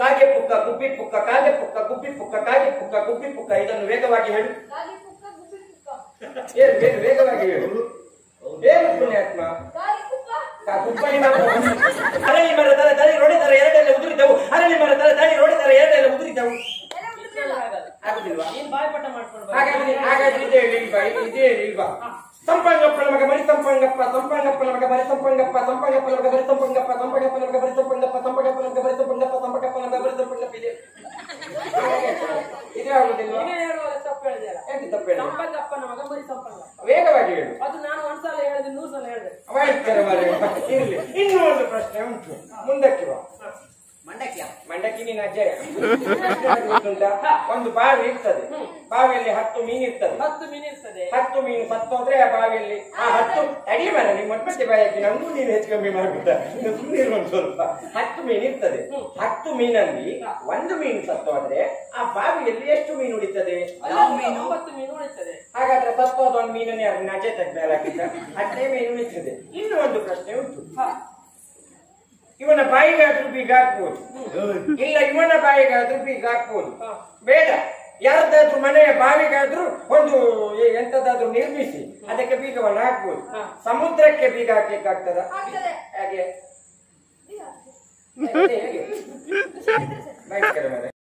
ಕಾಗೆ ಪುಕ್ಕ ಗುಬ್ಬಿ ಪುಕ್ಕ ಕಾಗೆ ಪುಕ್ಕ ಗುಬ್ಬಿ ಪುಕ್ಕ ಕಾಗೆ ಪುಕ್ಕ ಗುಬ್ಬಿ ಪುಕ್ಕ. ಇದನ್ನು ವೇಗವಾಗಿ ಹೇಳು. ಕಾಗೆ ಪುಕ್ಕ ಗುಬ್ಬಿ ಪುಕ್ಕ. ಏನು ವೇಗವಾಗಿ ಹೇಳು. ಏನು ಪುಣ್ಯಾತ್ಮ. ಕಾಗೆ ಪುಕ್ಕ. ಗುಬ್ಬಿ ಮಾತ್ರ. ಅರಳಿ ಮರ ತಲೆ ತಲೆ ನೋಡಿದರೆ ಎರಡೆಲ್ಲ ಉದುರಿದವು. ಅರಳಿ ಮರ ತಲೆ ತಲೆ ನೋಡಿದರೆ ಎರಡೆಲ್ಲ ಉದುರಿದವು. ಆಗುದಿಲ್ವಾ? ನೀನು ಬಾಯ್ಪಟ ಮಾಡ್ಕೊಂಡು ಬಾ. ಹಾಗಾಗಿ ಹಾಗಾಗಿ ಇದೆ ಇಲ್ವಾ? ಇದೆ ಇಲ್ವಾ? ಸಂಪಂಗಪ್ಪನ ಮಗ ಬರಿ ಸಂಪಂಗಪ್ಪ, ಸಂಪಂಗಪ್ಪನ ಮಗ ಬರಿ ಸಂಪಂಗಪ್ಪ, ಸಂಪಂಗಪ್ಪನ ಮಗ ಬರಿ ಸಂಪಂಗಪ್ಪ, ಸಂಪಂಗಪ್ಪನ ಮಗ ಬರಿ ಸಂಪಂಗಪ್ಪ, ಸಂಪಂಗಪ್ಪನ ಮಗ ಬರಿ ಸಂಪಂಗಪ್ಪ, ಸಂಪಂಗಪ್ಪನ ಮಗ ಬರಿ ಸಂಪಂಗಪ್ಪ. ಇದೆ ಇದೇ ಆಗುದಿಲ್ಲ. ನೀನು ಹೇಳುವಾಗ ತಪ್ಪು ಹೇಳಿದೆಯಲ್ಲ. ಎಂತ ತಪ್ಪು ಹೇಳಿದೆ? ಸಂಪಂಗಪ್ಪನ ಮಗ ಬರಿ ಸಂಪಂಗಪ್ಪ. ವೇಗವಾಗಿ ಹೇಳು. ಅದು ನಾನು ಒಂದ್ಸಲ ಹೇಳಿದೆ, 100 ಸಲ ಹೇಳಿದೆ. ಅವೈಸ್ಕರ ಬಾರಿ. ಇರ್ಲಿ, ಇನ್ನೂ ಒಂದು ಪ್ರಶ್ನೆ ಉಂಟು. ಮುಂದಕ್ಕೆ ಬಾ. ಮಂಡಕ್ಕಿಯ ಮಂಡಕ್ಕಿ ನೀನು ಅಜ್ಜಯ ಗೊತ್ತುಂಟಾ? ಒಂದು ಬಾವಿ ಇರ್ತದೆ, ಬಾವಿಯಲ್ಲಿ 10 ಮೀನು ಇರ್ತದೆ, 10 ಮೀನು ಇರ್ತದೆ. 10 ಮೀನು ಸತ್ತೋದ್ರೆ ಆ ಬಾವಿಯಲ್ಲಿ ಆ 10 ಅಡಿ ಮರ ನಿಮ್ಮ ಮತ್ತೆ ಬಾಯಕ್ಕೆ ನಮಗೂ ನೀನು ಹೆಚ್ಚು ಕಮ್ಮಿ ಮಾಡ್ಬಿಟ್ಟಾರೆ ಒಂದು ಸ್ವಲ್ಪ. 10 ಮೀನು ಇರ್ತದೆ. 10 ಮೀನಲ್ಲಿ 1 ಮೀನು ಸತ್ತೋದ್ರೆ ಆ ಬಾವಿಯಲ್ಲಿ ಎಷ್ಟು ಮೀನು ಉಳಿತದೆ? 9 ಮೀನು ಉಳಿತದೆ. ಹಾಗಾದ್ರೆ ಸತ್ತೋದ 1 ಮೀನನ್ನೇ ಅದನ್ನ ಅಜ್ಜೆ ತೆಗೆದಾಕಿದ್ದ 10 ಮೀನು ಉಳಿತದೆ. ಇನ್ನು ಒಂದು ಪ್ರಶ್ನೆ ಉಂಟು. ಇವನ ಬಾಯಿಗಾದ್ರೂ ಬೀಗ ಹಾಕ್ಬೋದು, ಇಲ್ಲ ಇವನ ಬಾಯಿಗಾದ್ರೂ ಬೀಗ ಹಾಕ್ಬೋದು, ಬೇಡ ಯಾರ್ದಾದ್ರೂ ಮನೆಯ ಬಾವಿಗಾದ್ರೂ ಒಂದು ಎಂತದಾದ್ರೂ ನಿರ್ಮಿಸಿ ಅದಕ್ಕೆ ಬೀಗವನ್ನು ಹಾಕ್ಬೋದು. ಸಮುದ್ರಕ್ಕೆ ಬೀಗ ಹಾಕ್ಲಿಕ್ಕೆ ಆಗ್ತದ? ಹಾಗೆ ಹೇಗೆ?